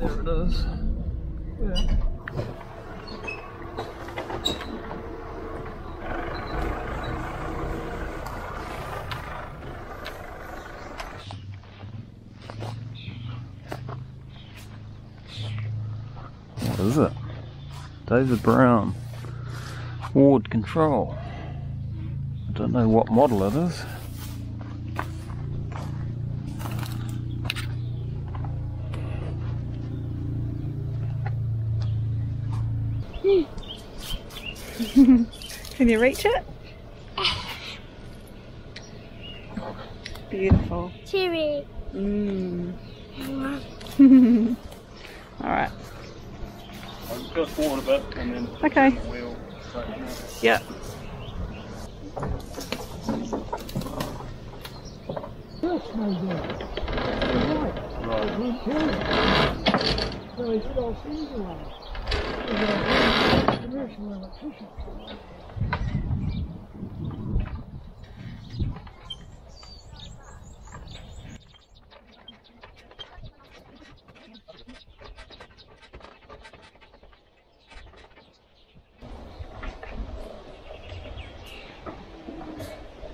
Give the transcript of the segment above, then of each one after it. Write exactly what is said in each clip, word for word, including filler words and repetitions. Oh, there it is. Yeah. What is it? David Brown. Ward control. I don't know what model it is. Can you reach it? Beautiful. Cheery. Mm. Alright. I'll just go forward a bit and then okay. We'll yeah.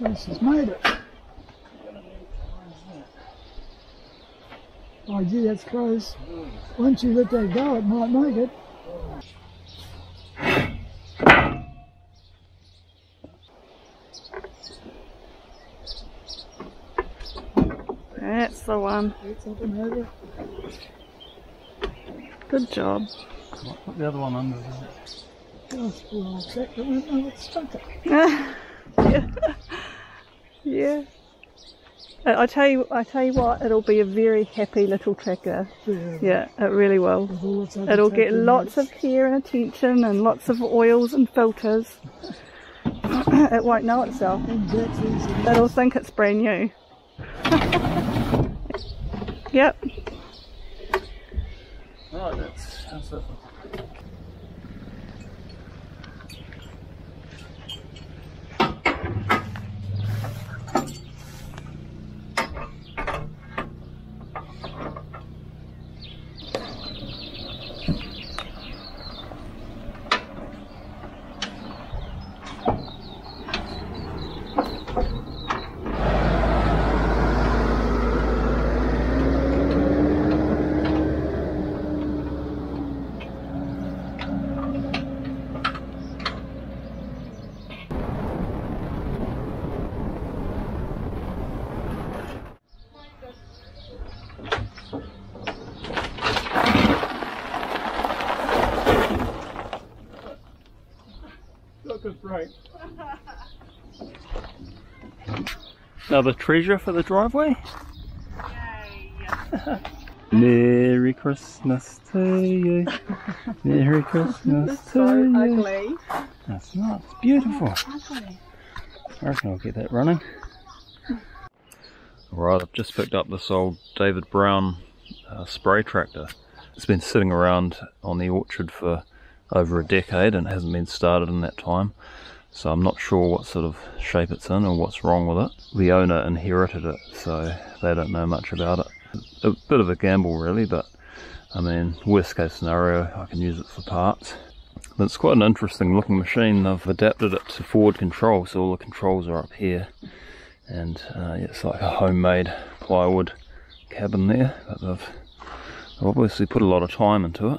This has made it. Oh gee, that's close. Once you let that go, it might make it. That's the one. Good job. Put the other one under there. Yeah. Yeah. I tell you, I tell you what, it'll be a very happy little tracker. Yeah, yeah, it really will. It'll get lots of care and attention, and lots of oils and filters. It won't know itself. It'll think it's brand new. Yep. Right, that's, that's it. Right. Another treasure for the driveway. Merry Christmas to you. Merry Christmas to so you. Ugly. That's not. It's beautiful. I reckon I'll get that running. Alright, I've just picked up this old David Brown uh, spray tractor. It's been sitting around on the orchard for over a decade and it hasn't been started in that time, so I'm not sure what sort of shape it's in or what's wrong with it. The owner inherited it, so they don't know much about it. A bit of a gamble really, but I mean, worst case scenario, I can use it for parts. But it's quite an interesting looking machine. I've adapted it to forward control, so all the controls are up here, and uh, it's like a homemade plywood cabin there, but they've obviously put a lot of time into it.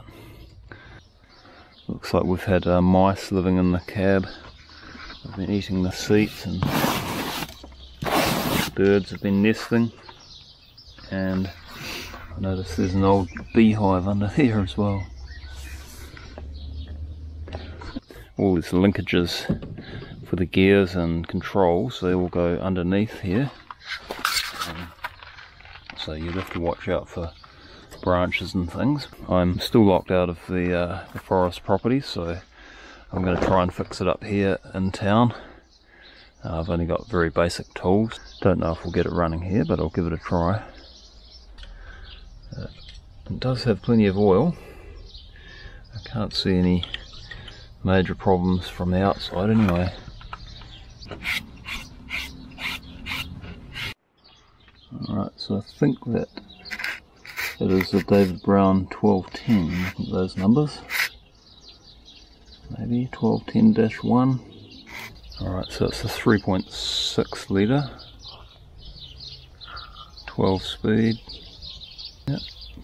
Looks like we've had uh, mice living in the cab. They've been eating the seats, and birds have been nesting. And I notice there's an old beehive under there as well. All these linkages for the gears and controls, they all go underneath here. Um, so you'd have to watch out for branches and things. I'm still locked out of the, uh, the forest property, so I'm going to try and fix it up here in town. Uh, I've only got very basic tools. Don't know if we'll get it running here, but I'll give it a try. Uh, it does have plenty of oil. I can't see any major problems from the outside anyway. Alright, so I think that That is the David Brown twelve ten, those numbers. Maybe twelve ten dash one. Alright, so it's a three point six litre. twelve speed. Yep,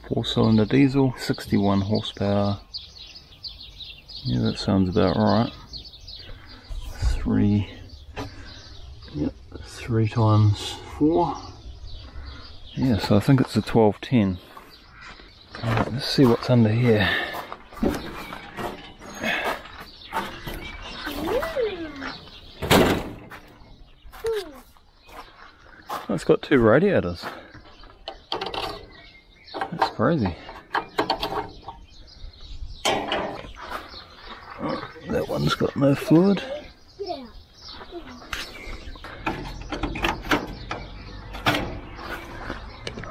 four cylinder diesel, sixty-one horsepower. Yeah, that sounds about right. Three, yep, three times four. Yeah, so I think it's a twelve ten. Alright, let's see what's under here. Oh, it's got two radiators. That's crazy. Oh, that one's got no fluid.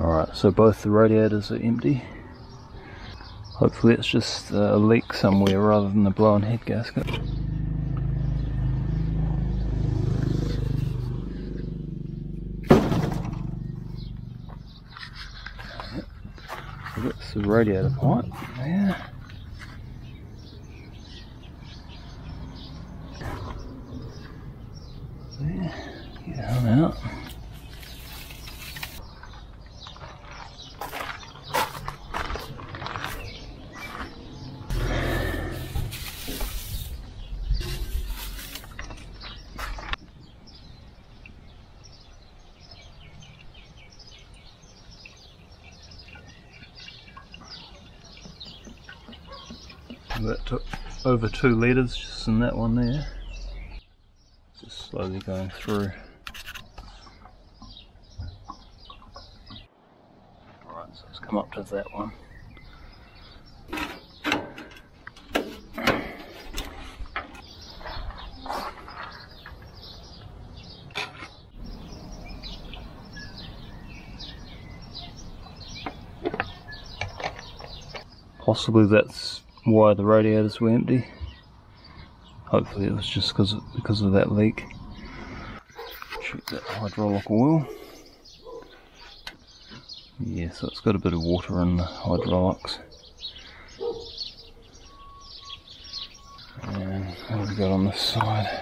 Alright, so both the radiators are empty. Hopefully it's just a leak somewhere rather than a blown head gasket. That's the radiator pipe there. There, get him out. That took over two litres just in that one there. Just slowly going through. Alright, so let's come up to that one. Possibly that's why the radiators were empty. Hopefully it was just because because of that leak. Check that hydraulic oil. Yeah, so it's got a bit of water in the hydraulics. And what have we got on this side?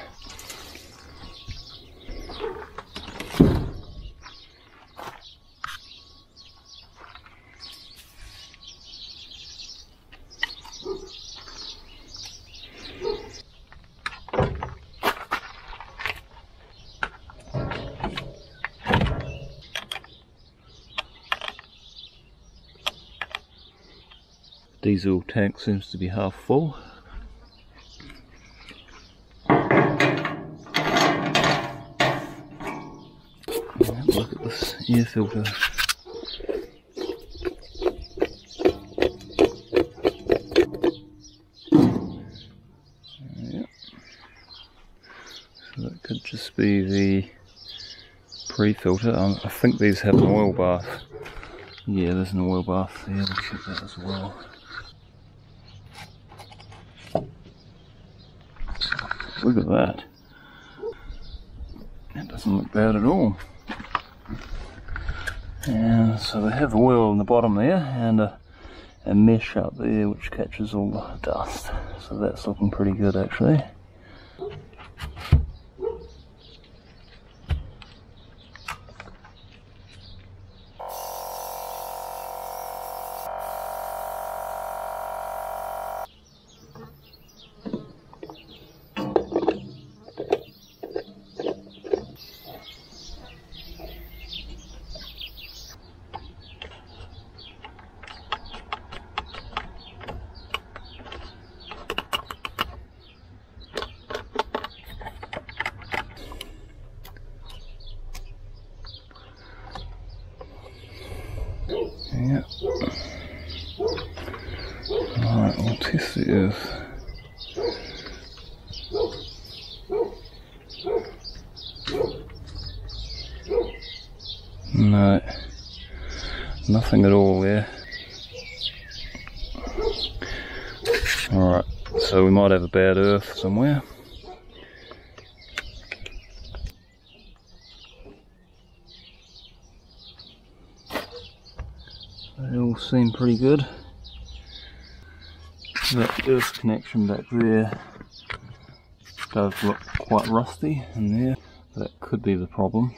Diesel tank seems to be half full. And look at this air filter. Yep. So that could just be the pre-filter. Um, I think these have an oil bath. Yeah, there's an oil bath there. We'll check that as well. Look at that. That doesn't look bad at all. And so they have oil in the bottom there and a, a mesh up there which catches all the dust. So that's looking pretty good actually. Yeah. Alright, we'll test the earth. No, nothing at all there. Alright, so we might have a bad earth somewhere. It all all seem pretty good. That earth connection back there does look quite rusty in there. That could be the problem.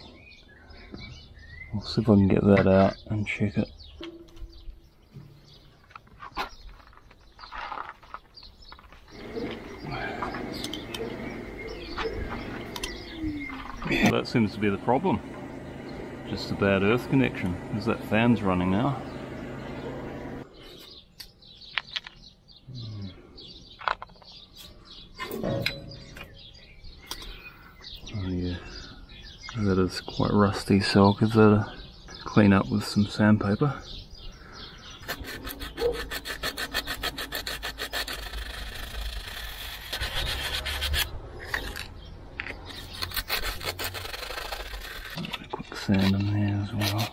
I'll see if I can get that out and check it. Yeah. That seems to be the problem. Just a bad earth connection. Is that fan's running now? Oh yeah, that is quite rusty, so I'll give that a clean up with some sandpaper. Sand in there as well.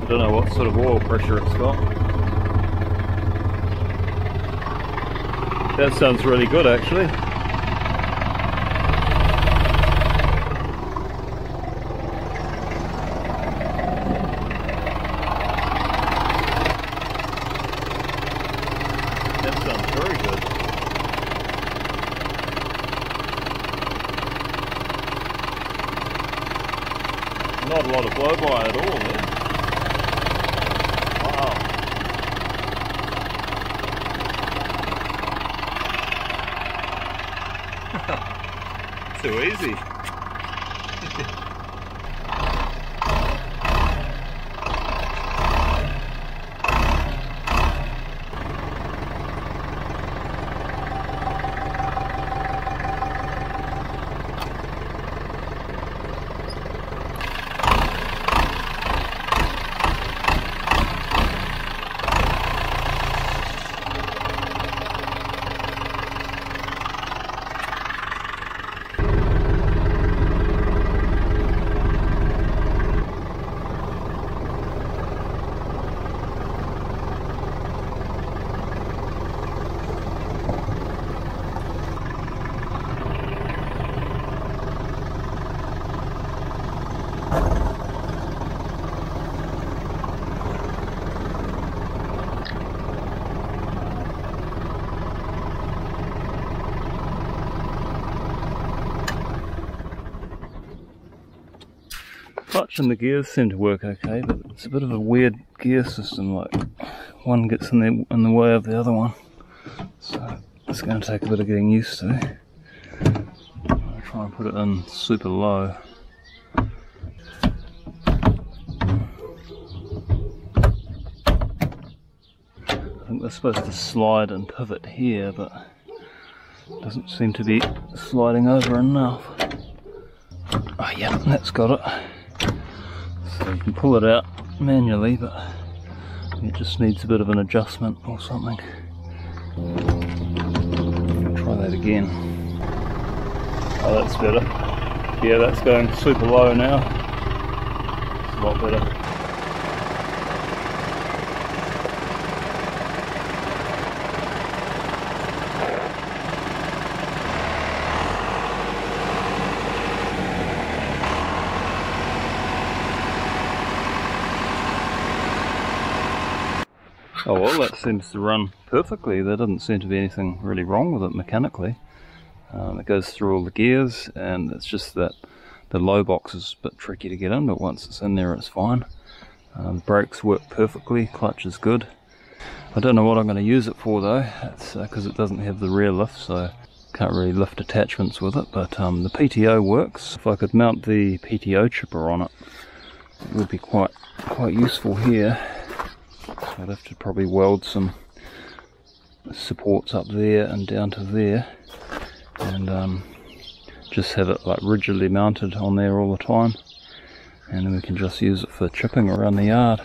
I don't know what sort of oil pressure it's got. That sounds really good actually. That sounds very good. Not a lot of blow by at all then. Too easy. Clutch and the gears seem to work okay, but it's a bit of a weird gear system, like one gets in the, in the way of the other one, so it's going to take a bit of getting used to. I'll try and put it in super low. I think they're supposed to slide and pivot here, but it doesn't seem to be sliding over enough. Oh yeah, that's got it. So you can pull it out manually, but it just needs a bit of an adjustment or something. Try that again. Oh, that's better. Yeah, that's going super low now. It's a lot better. Oh well, that seems to run perfectly. There doesn't seem to be anything really wrong with it mechanically. Um, it goes through all the gears, and it's just that the low box is a bit tricky to get in, but once it's in there it's fine. Um, brakes work perfectly, clutch is good. I don't know what I'm going to use it for though. It's because uh, it doesn't have the rear lift, so can't really lift attachments with it, but um, the P T O works. If I could mount the P T O chipper on it, it would be quite quite useful here. So I'd have to probably weld some supports up there and down to there, and um, just have it like rigidly mounted on there all the time, and then we can just use it for chipping around the yard.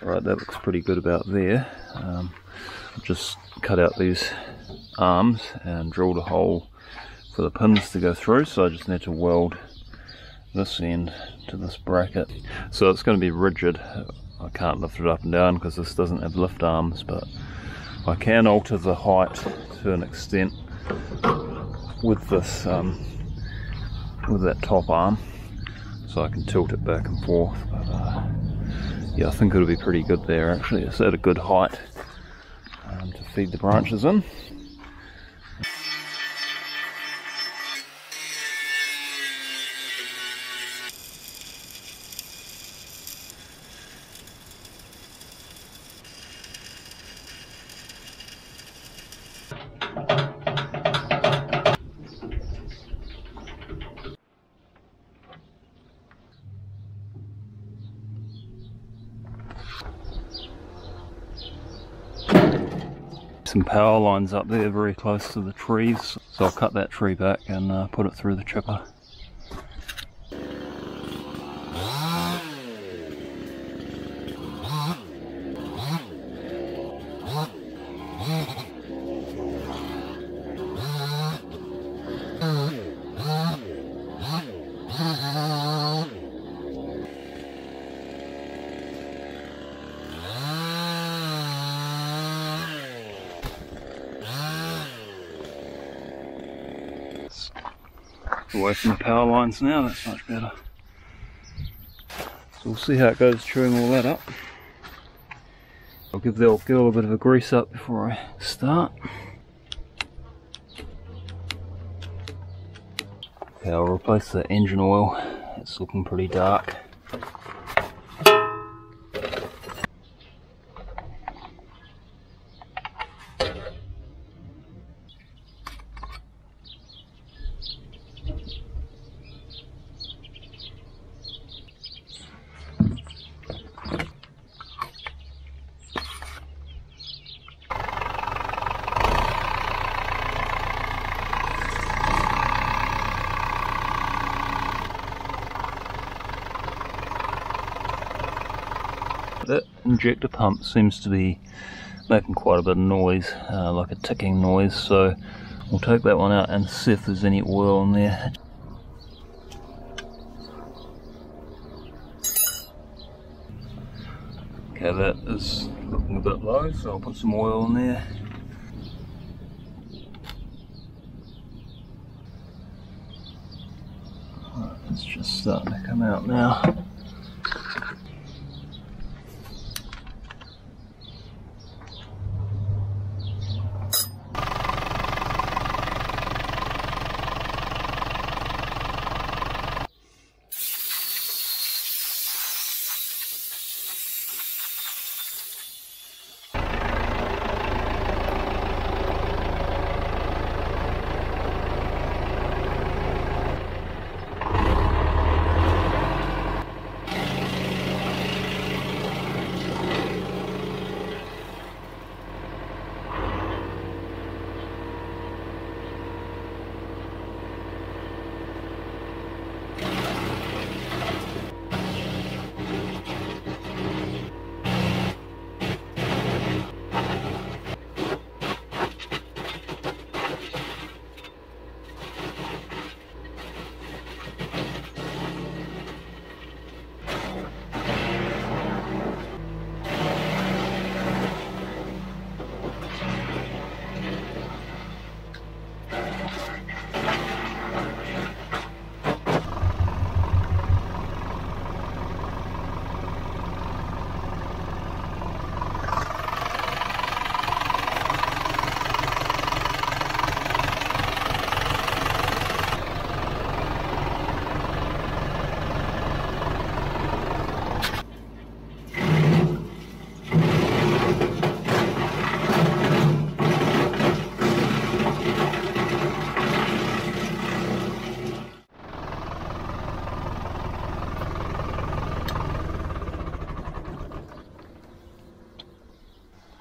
Right, that looks pretty good about there. Um, I've just cut out these arms and drilled a hole for the pins to go through, so I just need to weld this end to this bracket. So it's going to be rigid. I can't lift it up and down because this doesn't have lift arms, but I can alter the height to an extent with this, um, with that top arm, so I can tilt it back and forth. But, uh, yeah, I think it'll be pretty good there actually. It's at a good height um, to feed the branches in. Some power lines up there very close to the trees, so I'll cut that tree back and uh, put it through the chipper. Away from the power lines now, that's much better. So we'll see how it goes chewing all that up. I'll give the old girl a bit of a grease up before I start. Okay, I'll replace the engine oil, it's looking pretty dark. That injector pump seems to be making quite a bit of noise, uh, like a ticking noise, so we'll take that one out and see if there's any oil in there. Okay, that is looking a bit low, so I'll put some oil in there. Alright, it's just starting to come out now.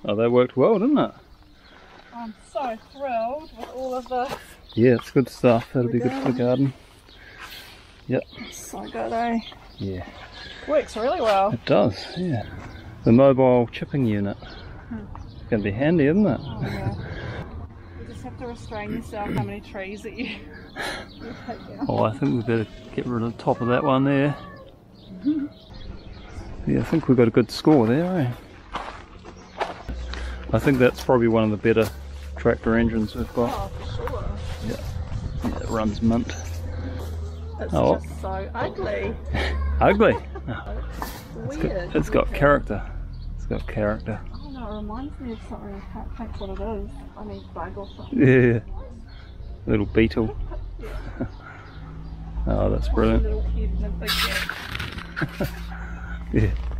Oh, that worked well, didn't it? I'm so thrilled with all of this. Yeah, it's good stuff. That'll be good for the garden. Yep. So good, eh? Yeah. Works really well. It does, yeah. The mobile chipping unit. Hmm. It's going to be handy, isn't it? Oh, yeah. You just have to restrain yourself how many trees that you, you take down. Oh, I think we better get rid of the top of that one there. Mm-hmm. Yeah, I think we've got a good score there, eh? I think that's probably one of the better tractor engines we've got. Oh, for sure. Yeah, yeah, it runs mint. It's oh, just so ugly. Ugly? No. It's weird. Got, it's got character. It's got character. Oh no, it reminds me of something. I can't think what it is. I mean, bug or something. Yeah. A little beetle. Yeah. Oh, that's brilliant. A little kid and a big cat. Yeah.